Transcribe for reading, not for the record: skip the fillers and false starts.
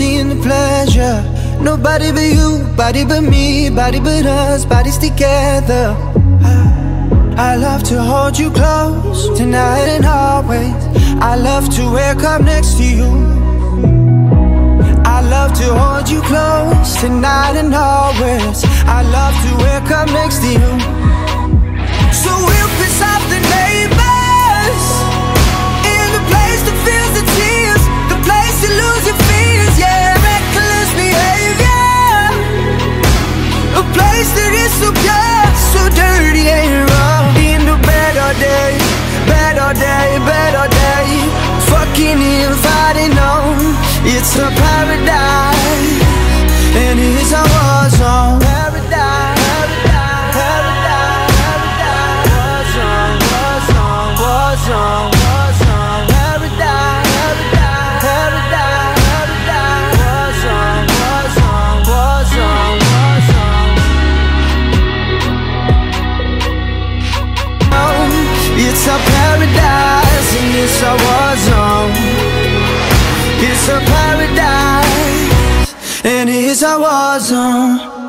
seeing the pleasure. Nobody but you, body but me, body but us, bodies together. I love to hold you close, tonight and always. I love to wake up next to you. I love to hold you close, tonight and always. I love to wake up next to you. So we'll piss off the neighbors, in the place that feels the tears, the place you lose your fears, yeah, reckless behavior, a place that is so pure, so dirty and wrong. In the bed all day, bed all day, bed all day, fucking in, fighting on. It's a paradise, and it's a war zone. Paradise. It's a paradise and it's a war zone. It's a paradise and it's a war zone.